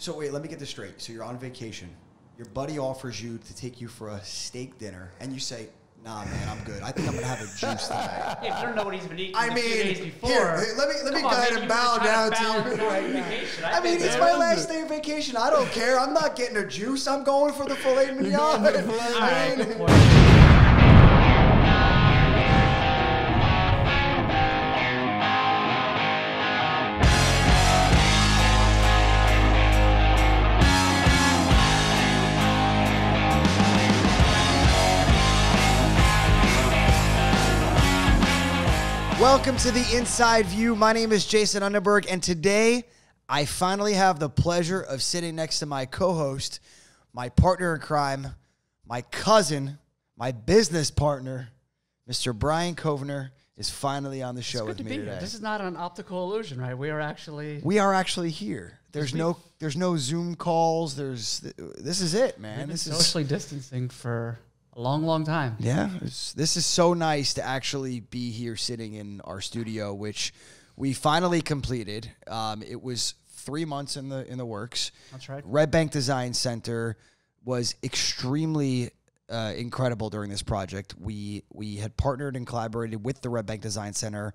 So wait, let me get this straight. So you're on vacation. Your buddy offers you to take you for a steak dinner, and you say, nah, man, I'm good. I think I'm going to have a juice tonight. Yeah, I don't know what he's been eating the few days before. Here, let me go ahead and bow down to you. I mean, it's my last day of vacation. I don't care. I'm not getting a juice. I'm going for the filet mignon. All right. Welcome to the Inside View. My name is Jason Underberg, and today I finally have the pleasure of sitting next to my co-host, my partner in crime, my cousin, my business partner, Mr. Brian Kovner is finally on the show with me today. This is not an optical illusion, right? We are actually here. There's no Zoom calls. This is it, man. This is socially distancing for long time. Yeah, this is so nice to actually be here sitting in our studio, which we finally completed. It was 3 months in the works. That's right. Red Bank Design Center was extremely incredible during this project. We had partnered and collaborated with the Red Bank Design Center,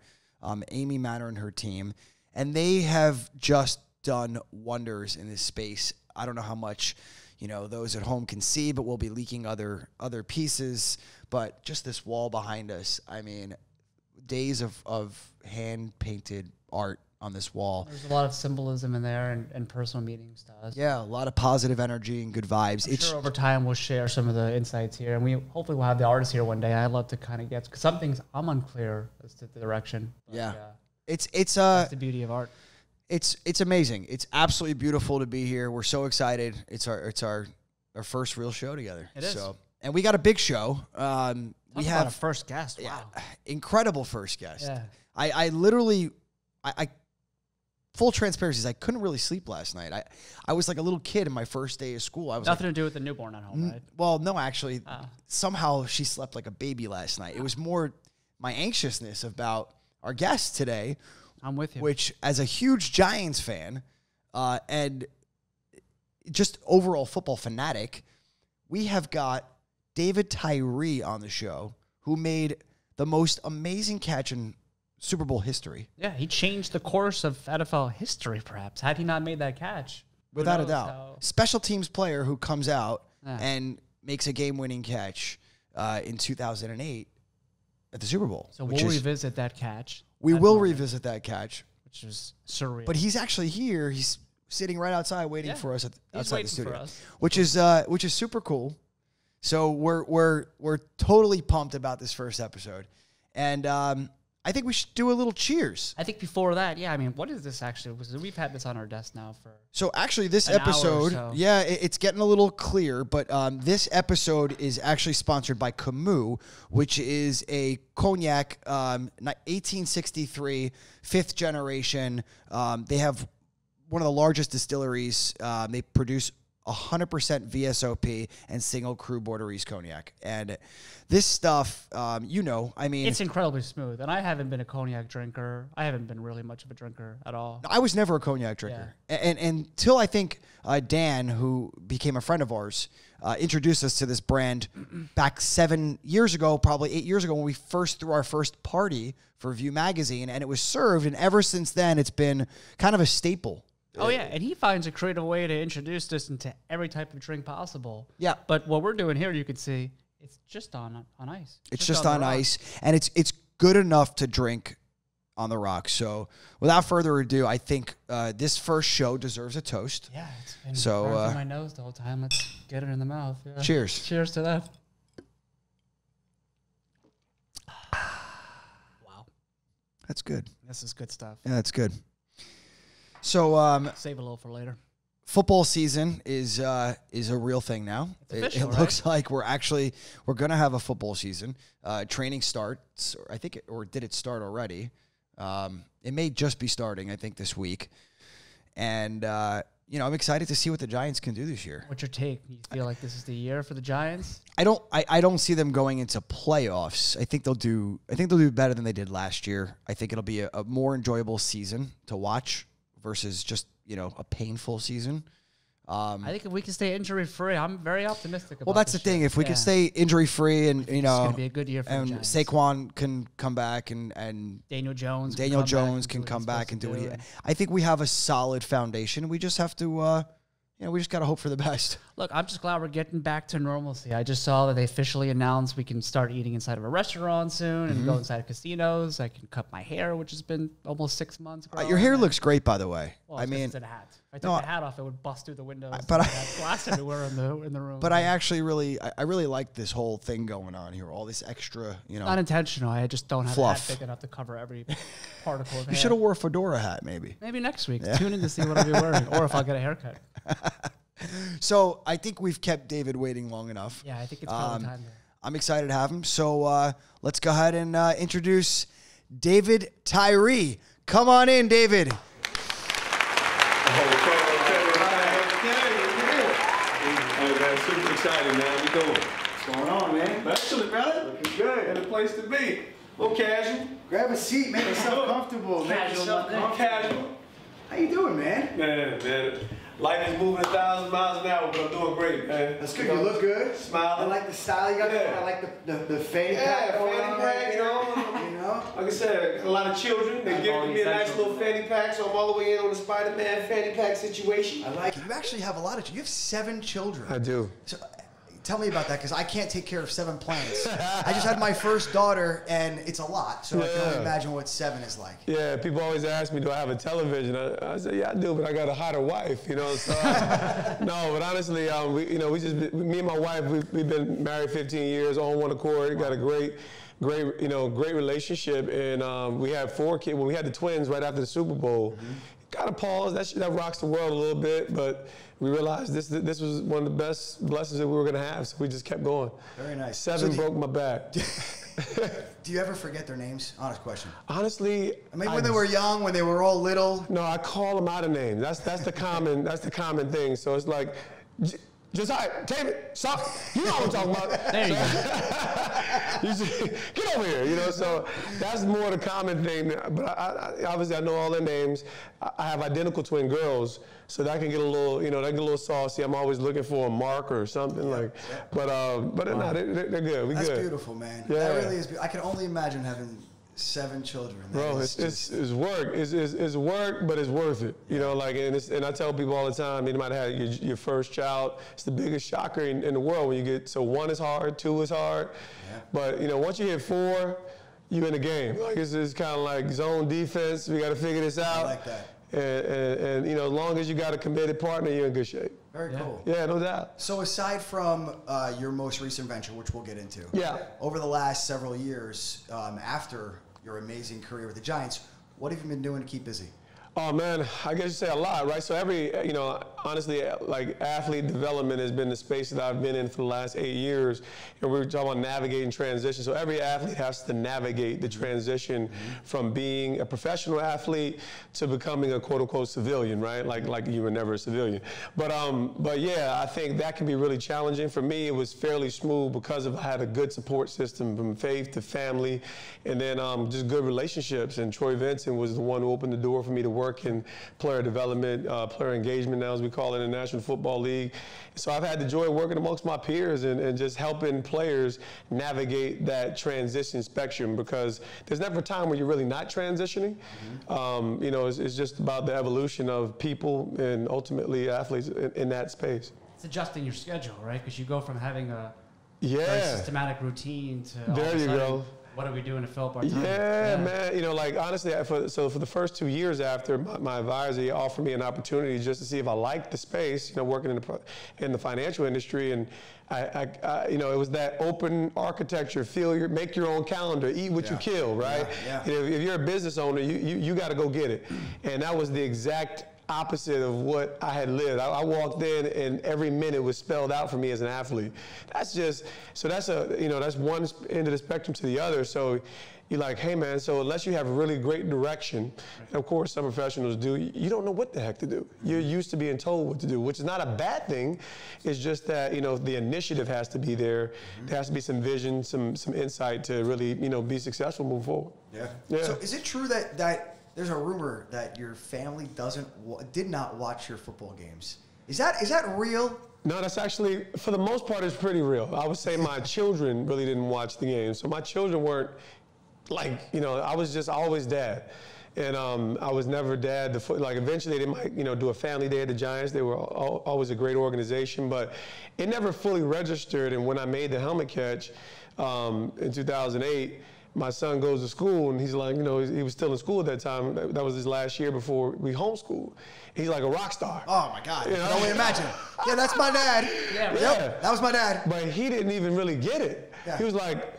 Amy Manner and her team, and they have just done wonders in this space. I don't know how much those at home can see, but we'll be leaking other pieces. But just this wall behind us, I mean, days of hand-painted art on this wall. There's a lot of symbolism in there and personal meetings to us. Yeah, a lot of positive energy and good vibes. I'm sure over time we'll share some of the insights here, and we hopefully will have the artists here one day. I'd love to kind of get, because some things I'm unclear as to the direction. Yeah. That's the beauty of art. It's amazing. It's absolutely beautiful to be here. We're so excited. It's our first real show together. It is. So, and we got a big show. We have a first guest. Wow. Incredible first guest. Yeah. I literally, full transparency, I couldn't really sleep last night. I was like a little kid in my first day of school. I was nothing to do with the newborn at home, right? Well, no, actually, somehow she slept like a baby last night. It was more my anxiousness about our guest today. I'm with you. Which, as a huge Giants fan and just overall football fanatic, we have got David Tyree on the show, who made the most amazing catch in Super Bowl history. Yeah, he changed the course of NFL history, perhaps. Had he not made that catch? Without a doubt. Special teams player who comes out and makes a game-winning catch in 2008 at the Super Bowl. So we'll revisit that catch. We will revisit that catch. Which is surreal. But he's actually here. He's sitting right outside waiting for us outside the studio. Which is super cool. So we're totally pumped about this first episode. And I think we should do a little cheers. I think before that, I mean, what is this actually? We've had this on our desk now for this episode, it's getting a little clear, but this episode is actually sponsored by Camus, which is a cognac, 1863, 5th generation. They have one of the largest distilleries. They produce 100% VSOP and single cru Borderies cognac. And this stuff, I mean, it's incredibly smooth. And I haven't been a cognac drinker. I haven't been really much of a drinker at all. I was never a cognac drinker. Yeah. And until I think Dan, who became a friend of ours, introduced us to this brand back 7 years ago, probably 8 years ago, when we first threw our first party for View Magazine. And it was served. And ever since then, it's been kind of a staple. Oh, yeah, and he finds a creative way to introduce this into every type of drink possible. Yeah. But what we're doing here, you can see, it's just on ice. It's just on ice, and it's good enough to drink on the rocks. So without further ado, I think this first show deserves a toast. Yeah, it's been burning my nose the whole time. Let's get it in the mouth. Yeah. Cheers. Cheers to that. Wow. That's good. This is good stuff. Yeah, that's good. So save a little for later. Football season is a real thing now. It's official, it looks like we're gonna have a football season. Training starts, or did it start already? It may just be starting, I think, this week. And I'm excited to see what the Giants can do this year. What's your take? You feel like this is the year for the Giants? I don't see them going into playoffs. I think they'll do better than they did last year. I think it'll be a more enjoyable season to watch versus just, a painful season. I think if we can stay injury free, I'm very optimistic about Well, that's the thing. If we can stay injury free and, you know, it's gonna be a good year for the Giants. Saquon can come back and Daniel Jones can come back and do what he, I think we have a solid foundation. We just have to, you know, we just got to hope for the best. Look, I'm just glad we're getting back to normalcy. I just saw that they officially announced we can start eating inside of a restaurant soon and go inside of casinos. I can cut my hair, which has been almost 6 months. Your hair looks great, by the way. Well, I mean, it's in a hat. If I took the hat off, it would bust through the windows. But I blast everywhere in the room. But I actually really, I really like this whole thing going on here. All this extra, you know, not intentional. I just don't have fluff. A hat big enough to cover every particle of hair. You should have wore a fedora hat, maybe. Maybe next week. Yeah. Tune in to see what I'll be wearing, or if I'll get a haircut. So I think we've kept David waiting long enough. Yeah, I think it's probably time. I'm excited to have him. So let's go ahead and introduce David Tyree. Come on in, David. Oh, that's super exciting, man. How you doing? What's going on, man? Excellent, brother. Looking good. And a place to be. A little casual. Grab a seat. Make yourself comfortable. Make yourself comfortable. How you doing, man? Man. Life is moving 1,000 miles an hour, but I'm doing great, man. That's good. You look good. Smiling. I like the style you got going. I like the fanny pack. Yeah, fanny pack, you know. Like I said, a lot of children. They're giving me a nice little fanny pack, so I'm all the way in on the Spider-Man fanny pack situation. I like it. You actually have a lot of children. You have 7 children. I do. So, tell me about that, because I can't take care of 7 planets. I just had my first daughter, and it's a lot, so I can only imagine what 7 is like. Yeah, people always ask me, do I have a television? I say, yeah, I do, but I got a hotter wife, you know. So no, but honestly, me and my wife, we've been married 15 years, on one accord, got a great, you know, great relationship, and we had 4 kids. When we had the twins right after the Super Bowl, got to pause. That rocks the world a little bit, but we realized this was one of the best blessings that we were going to have, so we just kept going. Very nice. 7 so broke my back. Do you ever forget their names? Honest question. Honestly, maybe when they were young, when they were all little. No, I call them out of names. That's the common thing. So it's like. David, stop. You know what I'm talking about. There you go. You should, get over here, you know. So that's more the common thing. But I obviously, I know all their names. I have identical twin girls, so that can get a little, you know, saucy. I'm always looking for a mark or something like. But no, they're good. We're good. That's beautiful, man. Yeah. That really is. I can only imagine having 7 children. Bro, it's work. It's work, but it's worth it. You know, like, and I tell people all the time, you might have your first child. It's the biggest shocker in the world when you get. So 1 is hard, 2 is hard, but you know, once you hit 4, you're in the game. Like it's kind of like zone defense. We got to figure this out. I like that. And you know, as long as you got a committed partner, you're in good shape. Very cool. Yeah, no doubt. So aside from your most recent venture, which we'll get into, over the last several years, after your amazing career with the Giants, what have you been doing to keep busy? Oh man, I guess you say a lot, right? So you know, honestly, like athlete development has been the space that I've been in for the last 8 years. And we were talking about navigating transition. So every athlete has to navigate the transition from being a professional athlete to becoming a quote unquote civilian, right? Like you were never a civilian. But yeah, I think that can be really challenging. For me, it was fairly smooth because I had a good support system from faith to family, and then just good relationships. And Troy Vincent was the one who opened the door for me to work in player development, player engagement now, as we call it in the National Football League. So I've had the joy of working amongst my peers and just helping players navigate that transition spectrum, because there's never a time when you're really not transitioning. You know, it's just about the evolution of people and ultimately athletes in that space. It's adjusting your schedule, right? Because you go from having a very systematic routine to all of a sudden, what are we doing to fill up our time? Yeah, man. You know, like, honestly, for the first 2 years after, my advisor, he offered me an opportunity just to see if I liked the space, you know, working in the financial industry. And, I you know, it was that open architecture, feel your, make your own calendar, eat what you kill, right? You know, if you're a business owner, you got to go get it. And that was the exact opposite of what I had lived. I walked in and every minute was spelled out for me as an athlete. That's just, so that's you know, that's one end of the spectrum to the other. So you're like, hey man, so unless you have really great direction, and of course some professionals do, you don't know what the heck to do. You're used to being told what to do, which is not a bad thing. It's just that, you know, the initiative has to be there. There has to be some vision, some insight to really, you know, be successful moving forward. Yeah. So is it true that there's a rumor that your family did not watch your football games? Is that real? No, that's actually, for the most part, it's pretty real. I would say my children really didn't watch the game. So my children weren't like, you know, I was just always dad. And I was never dad. Like eventually they might, you know, do a family day at the Giants. They were always a great organization, but it never fully registered. And when I made the helmet catch in 2008, my son goes to school and he's like, you know, he was still in school at that time. That was his last year before we homeschooled. He's like a rock star. Oh my God, you know? No way to imagine. Yeah, that's my dad. Yeah, right. Yep, that was my dad. But he didn't even really get it. Yeah. He was like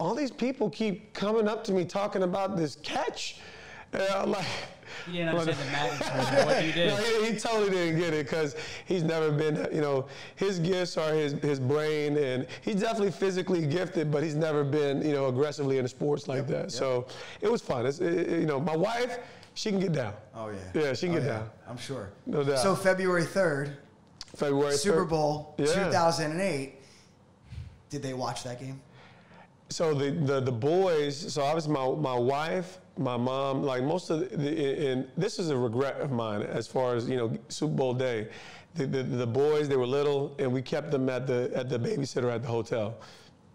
all these people keep coming up to me talking about this catch. Yeah, like, you didn't understand the magnitude of what you did. No, he totally didn't get it because he's never been, you know, his gifts are his brain, and he's definitely physically gifted, but he's never been, you know, aggressively in sports like that. Yep. So it was fun. You know, my wife, she can get down. Oh, yeah. Yeah, she can get down. I'm sure. No doubt. So February 3rd, Super Bowl 2008, did they watch that game? So the boys, so obviously my wife, my mom, like most of the, and this is a regret of mine as far as, you know, Super Bowl day. The boys, they were little, and we kept them at the babysitter at the hotel.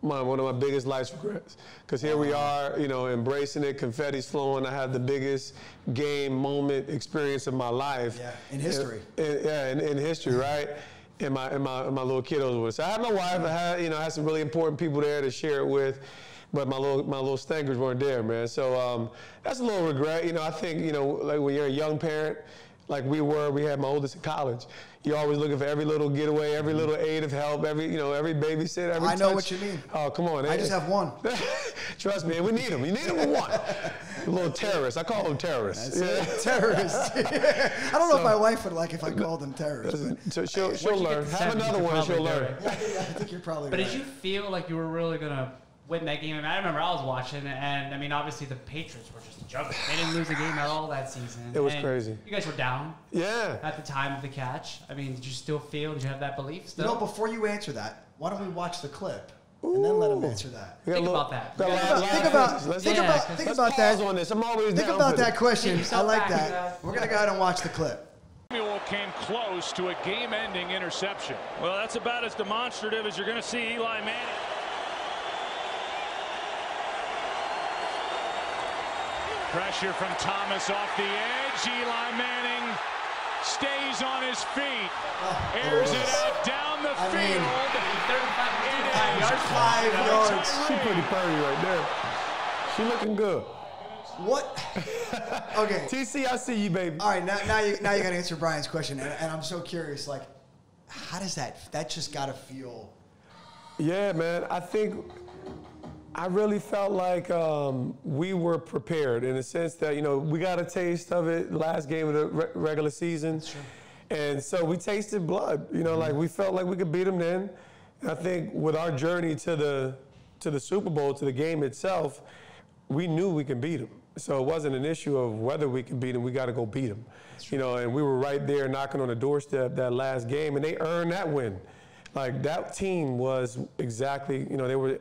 One of my biggest life regrets. Because here we are, you know, embracing it, confetti's flowing. I had the biggest game, moment, experience of my life. Yeah, in history. In history, right? And my little kiddos were. So I had my wife, I had some really important people there to share it with. But my little stinkers weren't there, man. So that's a little regret. You know, I think, you know, like when you're a young parent, like we had my oldest in college. You're always looking for every little getaway, every little aid of help, every babysitter, every touch. I know what you mean. Oh, come on. I just have one. Trust me, we need them. You need them with one. Little terrorists. I call them terrorists. That's terrorists. I don't know if my wife would like if I called them terrorists. So she'll learn. Have another one, she'll learn. Yeah, I think you're probably right. But did you feel like you were really going to win that game? I mean, I remember I was watching, and I mean, obviously the Patriots were just a joke. They didn't lose a game at all that season. It was crazy. You guys were down. Yeah. At the time of the catch. I mean, did you still feel? Did you have that belief still? No. Before you answer that, why don't we watch the clip and then let him answer that? Think about that. Think about that. On this. I'm always think down about that question. I like that. We're gonna go ahead and watch the clip. Came close to a game-ending interception. Well, that's about as demonstrative as you're gonna see Eli Manning. Pressure from Thomas off the edge. Eli Manning stays on his feet. Airs it out down the field. I mean, 35 yards. She's pretty pretty right there. She looking good. What? Okay. TC, I see you, baby. All right, now you got to answer Brian's question, and I'm so curious. Like, how does that just got to feel? Yeah, man. I really felt like we were prepared in a sense that, you know, we got a taste of it last game of the regular season. Sure. And so we tasted blood, you know, like we felt like we could beat them then. And I think with our journey to the Super Bowl, to the game itself, we knew we could beat them. So it wasn't an issue of whether we could beat them. We got to go beat them, you know, and we were right there knocking on the doorstep that last game, and they earned that win. Like that team was exactly, you know,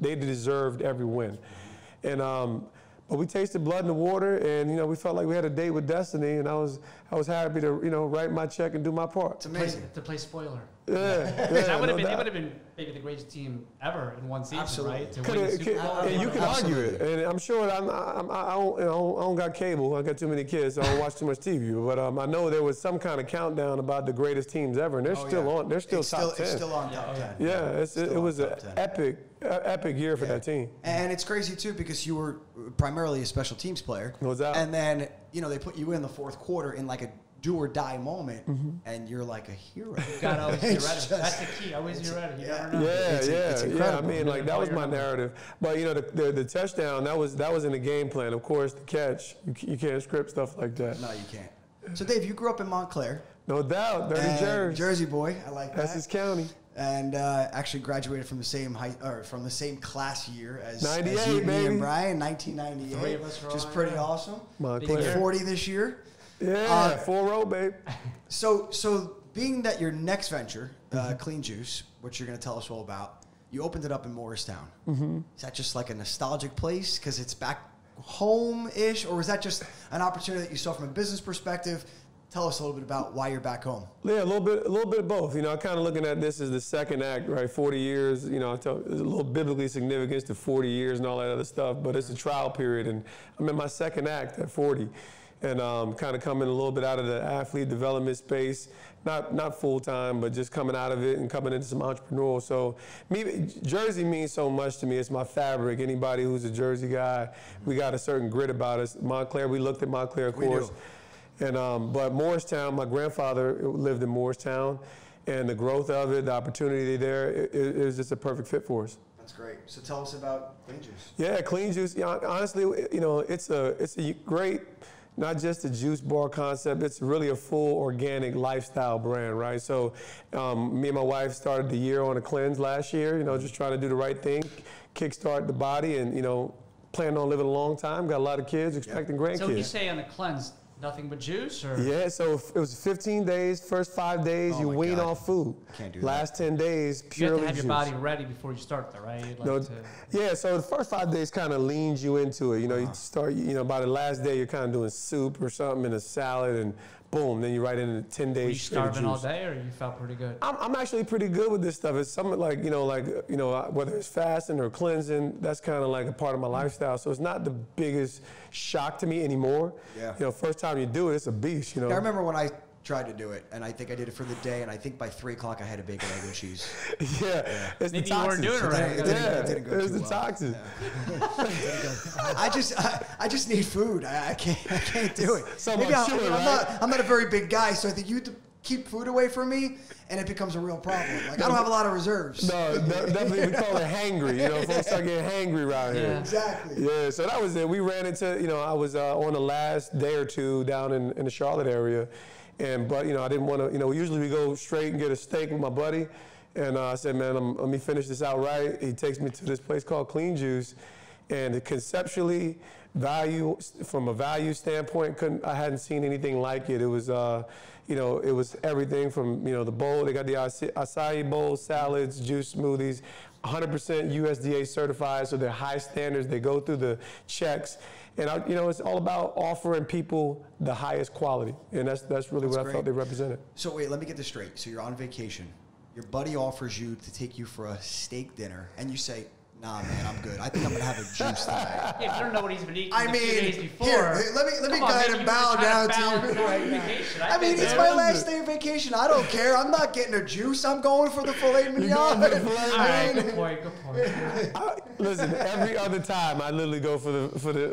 they deserved every win. And but we tasted blood in the water, and you know, we felt like we had a date with destiny, and I was happy to, you know, write my check and do my part. It's amazing to play spoiler. Yeah, that would have been, it would have been maybe the greatest team ever in one season, absolutely. Right? To win the Super Bowl. And you could argue it, and I'm sure I don't got cable. I got too many kids. So I don't watch too much TV. But I know there was some kind of countdown about the greatest teams ever, and they're on. They're still top 10. It's still on top 10. Yeah, it was an epic year for that team. And it's crazy too because you were primarily a special teams player. No doubt. And then you know they put you in the fourth quarter in like a do or die moment, and you're like a hero. You gotta always be ready. That's the key. Always be ready. You never know. It's incredible. I mean, like that was my narrative. But you know, the touchdown that was in the game plan. Of course, the catch. You can't script stuff like that. No, you can't. So, Dave, you grew up in Montclair. No doubt, dirty Jersey. Jersey boy. I like that. That's his county. And actually graduated from the same class year as you, me, and Brian, 1998. Three of us were pretty awesome. Montclair. Big 40 this year. Yeah, 4-0, babe. So being that your next venture, Clean Juice, which you're going to tell us all about, you opened it up in Morristown. Is that just like a nostalgic place because it's back home-ish, or is that just an opportunity that you saw from a business perspective Tell us a little bit about why you're back home. Yeah, a little bit of both. You know, I'm kind of looking at this as the second act, right? 40 years, you know, there's a little biblically significance to 40 years and all that other stuff, but it's a trial period, and I'm in my second act at 40, and kind of coming a little bit out of the athlete development space, not full-time, but just coming out of it and coming into some entrepreneurial. So me, Jersey means so much to me. It's my fabric. Anybody who's a Jersey guy, we got a certain grit about us. Montclair, we looked at Montclair, of course. And, but Morristown, my grandfather lived in Morristown, and the growth of it, the opportunity there, it was just a perfect fit for us. That's great. So tell us about Clean Juice. Yeah, Clean Juice. You know, honestly, you know, it's a great, not just a juice bar concept, it's really a full organic lifestyle brand, right? So me and my wife started the year on a cleanse last year, you know, just trying to do the right thing, kickstart the body, and, you know, planning on living a long time, got a lot of kids, expecting grandkids. So you say on a cleanse, nothing but juice, or? Yeah, so it was 15 days. First 5 days, you wean off food. Can't do that. Last 10 days, purely juice. You have to have your body ready before you start, though, right? Like no, yeah, so the first 5 days kind of leans you into it. You know, you start, you know, by the last day, you're kind of doing soup or something and a salad, and boom, then you right into 10 days. Were you starving all day, or you felt pretty good? I'm actually pretty good with this stuff. It's something like, you know, whether it's fasting or cleansing, that's kind of like a part of my lifestyle. So it's not the biggest shock to me anymore. Yeah. You know, first time you do it, it's a beast, you know. I remember when I tried to do it, and I think I did it for the day, and I think by 3 o'clock I had a bacon, egg, and cheese. Yeah. It's the toxins. You weren't doing it right. It didn't go too well. It was the toxins. Yeah. I just need food. I can't do it. So maybe I'm not a very big guy, so I think you keep food away from me, and it becomes a real problem. Like, I don't have a lot of reserves. No, definitely, we call it hangry. You know, folks start getting hangry around here. Yeah. Exactly. Yeah, so that was it. We ran into, you know, I was on the last day or two down in the Charlotte area, but, you know, I didn't want to, you know, usually we go straight and get a steak with my buddy, and I said, man, let me finish this out right. He takes me to this place called Clean Juice, and conceptually, from a value standpoint, I hadn't seen anything like it. It was, you know, it was everything from, you know, the bowl. They got the acai bowl, salads, juice smoothies, 100% USDA certified, so they're high standards. They go through the checks, and you know, it's all about offering people the highest quality, and that's really what I felt they represented. So wait, let me get this straight. So you're on vacation, your buddy offers you to take you for a steak dinner, and you say, nah, man, I'm good. I think I'm gonna have a juice tonight. Yeah, you don't know what he's been eating. I mean, the few days before. Here, let me kind of bow down to you. I mean, it's my last day of vacation. I don't care. I'm not getting a juice. I'm going for the filet mignon. All right, good point. Good point. Listen, every other time I literally go for the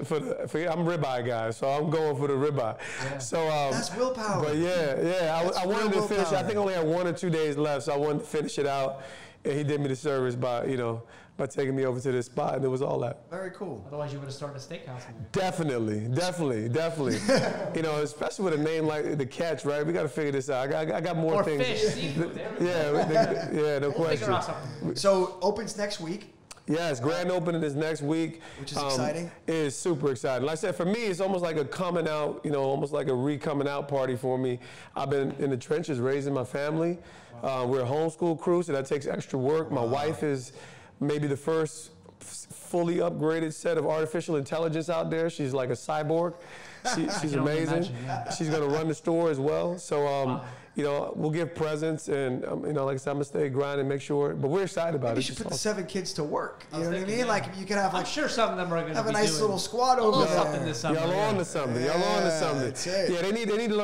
I'm ribeye guy, so I'm going for the ribeye. Yeah. So that's willpower. But yeah, I wanted to finish. I think I only had 1 or 2 days left, so I wanted to finish it out. And he did me the service by, you know, by taking me over to this spot, and it was all that. Very cool. Otherwise, you would have started a steakhouse. Definitely. You know, especially with a name like The Catch, right? We got to figure this out. I got more or things. Fish, seafood, yeah, no question. So opens next week. Yes, grand opening is next week. Which is exciting. It is super exciting. Like I said, for me, it's almost like a coming out, you know, almost like a re-coming out party for me. I've been in the trenches raising my family. We're a homeschool crew, so that takes extra work. My wife is maybe the first fully upgraded set of artificial intelligence out there. She's like a cyborg. She's amazing. Imagine, yeah. She's going to run the store as well. So, you know, we'll give presents, and, you know, like I said, I'm going to stay grinding, make sure. But we're excited about it. You should put the 7 kids to work. You know what I mean? Yeah. Like, you could have, like, I'm sure some of them are going to have a nice little squad over there. Something to something. Y'all on to something. Y'all on to something. Yeah, they need to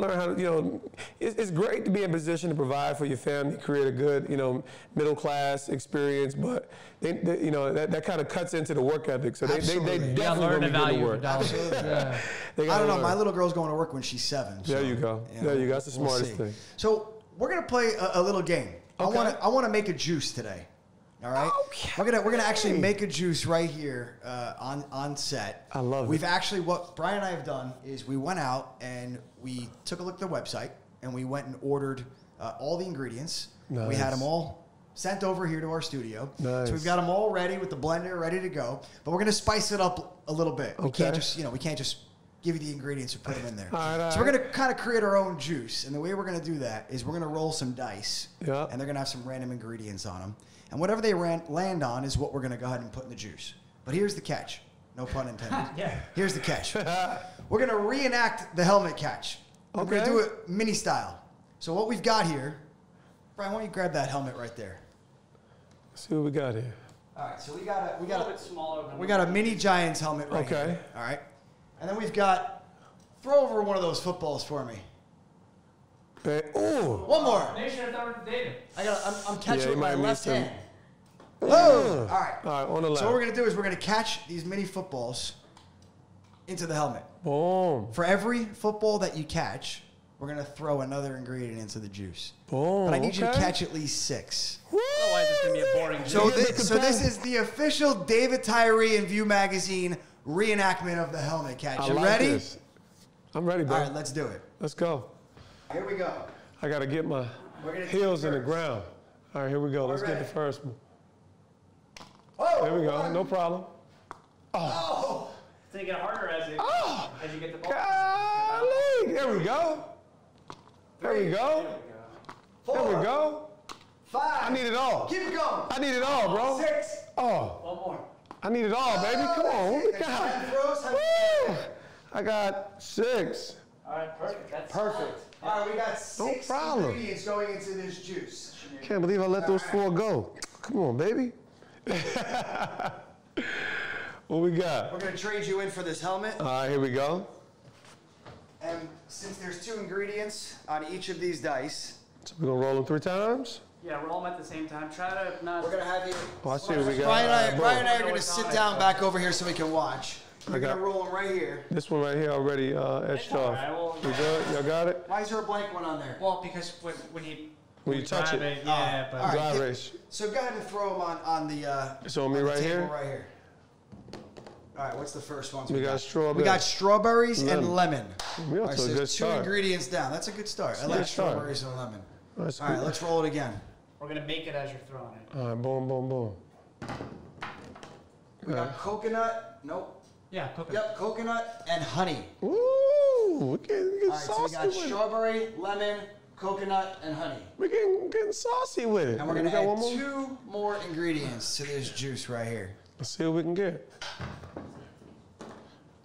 learn how to, you know, it's great to be in a position to provide for your family, create a good, you know, middle-class experience, but, they, you know, that kind of cuts into the work ethic. So they definitely learn to do the work. Absolutely. Yeah. I don't know. My little girl's going to work when she's 7. So, there you go. You know, there you go. That's the smartest thing. So we're gonna play a little game. Okay. I want to make a juice today. All right. Okay. We're gonna actually make a juice right here on set. I love it. What Brian and I have done is we went out and we took a look at the website, and we went and ordered all the ingredients. Nice. We had them all sent over here to our studio. Nice. So we've got them all ready with the blender ready to go. But we're gonna spice it up a little bit. Okay. We can't just give you the ingredients and put them in there. All right. So we're going to kind of create our own juice. And the way we're going to do that is we're going to roll some dice. Yep. And they're going to have some random ingredients on them. And whatever they land on is what we're going to go ahead and put in the juice. But here's the catch. No pun intended. Yeah. Here's the catch. We're going to reenact the helmet catch. I'm going to do it mini style. So what we've got here, Brian, why don't you grab that helmet right there? Let's see what we got here. All right, so we got a mini Giants helmet right here. Okay. All right. And then we've got, throw over one of those footballs for me. Oh. One more. I'm catching with my left hand. Oh. All right. All right, on the left. So what we're going to do is we're going to catch these mini footballs into the helmet. Boom. For every football that you catch, we're going to throw another ingredient into the juice. Boom. But I need you to catch at least 6. Woo. Otherwise, it's going to be a boring juice. So this is the official David Tyree and View Magazine reenactment of the helmet catch. You ready? This. I'm ready, bro. All right, let's do it. Let's go. Here we go. I got to get my heels in the ground. All right, here we go. Let's get the first one. Oh, there we go. No problem. Oh. It's going to get harder as you get the ball. Golly. There we go. There we go. There we go. 5. I need it all. Keep it going. I need it all, bro. 6. Oh. One more. I need it all, baby. Come on. What we got? I got 6. All right, perfect. That's perfect. All right, we got 6 ingredients going into this juice. Can't believe I let those 4 go. Come on, baby. What we got? We're gonna trade you in for this helmet. All right, here we go. And since there's 2 ingredients on each of these dice, so we're gonna roll them 3 times. Yeah, roll them at the same time. Try to not. We're gonna have you. Watch what we got. Brian and I are gonna sit down back over here so we can watch. We're going to roll them right here. This one right here already etched off. Right, well, you good? Y'all got it? Why is there a blank one on there? Well, because when you touch it. Yeah, but dry erase. So go ahead and throw them on the It's on me right here? Right here. All right, what's the first one? We got strawberries. We got strawberries and lemon. All right, so there's 2 ingredients down. That's a good start. I like strawberries and lemon. All right, let's roll it again. We're going to make it as you're throwing it. All right, boom, boom, boom. We got coconut. Nope. Yeah, coconut. Yep, coconut and honey. Ooh, we're getting saucy. All right, so we got strawberry, lemon, coconut, and honey. We're getting saucy with it. And we're going to add 2 more ingredients to this juice right here. Let's see what we can get.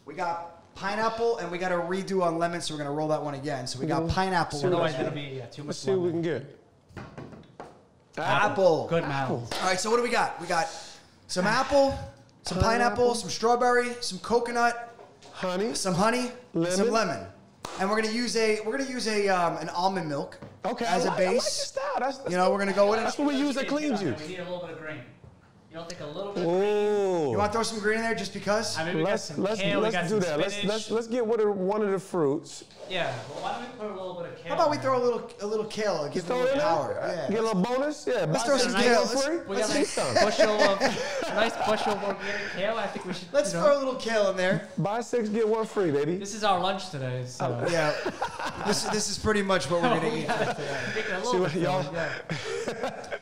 We got pineapple, and we got a redo on lemon, so we're going to roll that one again. So we got pineapple. Otherwise, that'll be too much. Let's see what we can get. Apple. Good apple. All right, so what do we got? We got some apple. Some pineapple, some strawberry, some coconut, honey, lemon. Some lemon, and we're gonna use an almond milk as a base. I like your style. That's you know, we're gonna go in. That's what we use at Clean Juice. We need a little bit of green. You don't think a little bit? Of green? You want to throw some green in there just because? I mean, we got some kale. Let's do that. Let's get one of the fruits. Yeah. Well, why don't we put a little bit of kale? How about we throw a little kale? And give it a little power. Yeah. Get a little bonus. Yeah. Let's throw some kale. Let's see some. Nice bushel of organic kale. I think we should. Let's throw a little kale in there. Buy 6, get 1 free, baby. This is our lunch today. So. Yeah. This is pretty much what we're gonna eat today.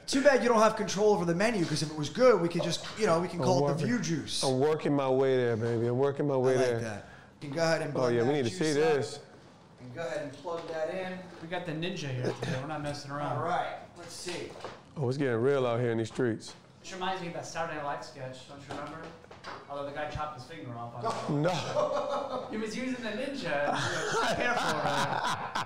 Too bad you don't have control over the menu, because if it was good, we could just we can call it the View Juice. I'm working my way there, baby. I'm working my way there. I like that. You can go ahead and plug that. Oh yeah, we need to see this. You can go ahead and plug that in. We got the ninja here today. We're not messing around. All right, let's see. Oh, it's getting real out here in these streets. This reminds me of that Saturday Night Live sketch, don't you remember? Although the guy chopped his finger off on it. No. He was using the ninja. Be careful, right?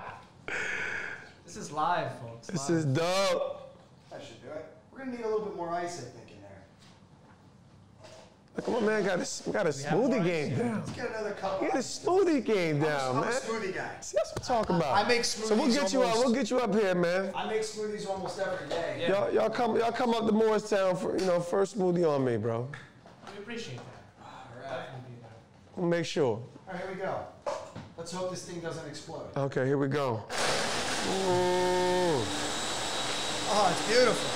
This is live, folks. This is dope. That should do it. We're going to need a little bit more ice, I think, in there. Look, my man got a smoothie game down. Let's get another cup. He got a smoothie game down, man. I'm a smoothie guy. See, that's what I'm talking about. I make smoothies. So we'll get you up here, man. I make smoothies almost every day. Yeah. Y'all come up to Morristown for first smoothie on me, bro. We appreciate that. All right. We'll make sure. All right, here we go. Let's hope this thing doesn't explode. Okay, here we go. Ooh. Oh, it's beautiful.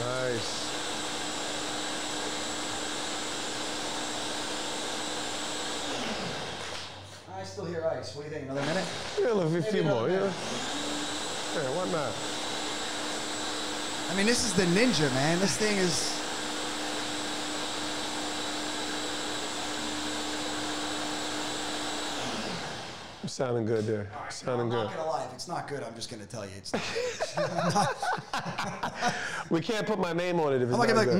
Nice. I still hear ice. What do you think? Another minute? Yeah, a few more. Yeah. Yeah, why not? I mean, this is the ninja, man. This thing is. sounding good there. Right, sounding good. I'm not gonna lie. If it's not good, I'm just gonna tell you it's not good. We can't put my name on it if it's not good. I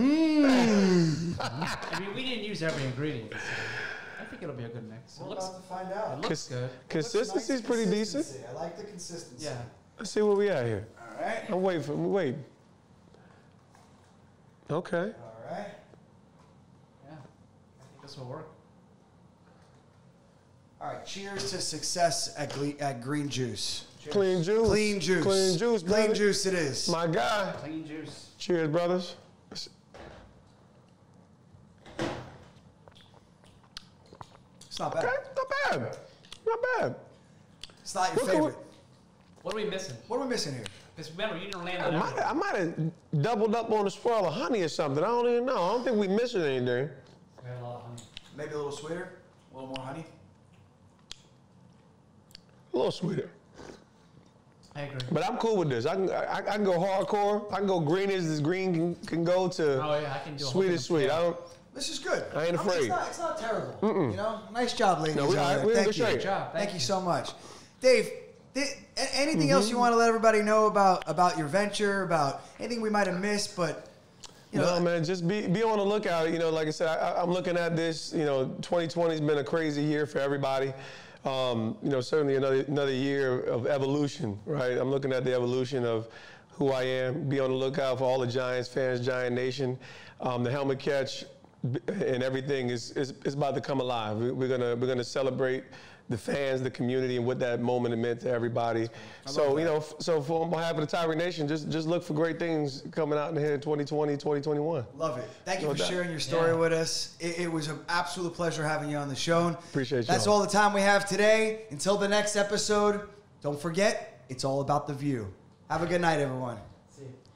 mean, we didn't use every ingredient. I think it'll be a good mix. We're about to find out. It looks good. Consistency's pretty decent. I like the consistency. Yeah. Let's see where we at here. All right. I'm waiting. I'm waiting. Okay. All right. Yeah. I think this will work. All right, cheers to success at Green Juice. Cheers. Clean Juice. Clean Juice. Clean Juice, brother. Clean Juice it is. My guy. Clean Juice. Cheers, brothers. It's not bad. Okay, not bad. Not bad. It's not your favorite. What are we missing? What are we missing here? Because remember, you didn't land on that. I might have doubled up on a swirl of honey or something. I don't even know. I don't think we're missing anything. We had a lot of honey. Maybe a little sweeter? A little more honey? A little sweeter. I agree. But I'm cool with this. I can go hardcore. I can go green as green can go to sweet as sweet. I don't. This is good. I ain't afraid. It's not terrible. Mm-mm. You know, nice job, ladies. No, Thank you so much, Dave. Anything else you want to let everybody know about your venture? About anything we might have missed, but. You know, no, man, just be on the lookout. You know, like I said, I'm looking at this. You know, 2020's been a crazy year for everybody. You know, certainly another year of evolution, right? I'm looking at the evolution of who I am. Be on the lookout for all the Giants fans, Giant Nation. The helmet catch and everything is about to come alive. We're gonna celebrate the fans, the community, and what that moment meant to everybody. So, you know, so on behalf of the Tyree Nation, just look for great things coming out in here in 2020, 2021. Love it. Thank you for sharing your story with us. It was an absolute pleasure having you on the show. Appreciate you. That's all the time we have today. Until the next episode, don't forget, it's all about the view. Have a good night, everyone. See you.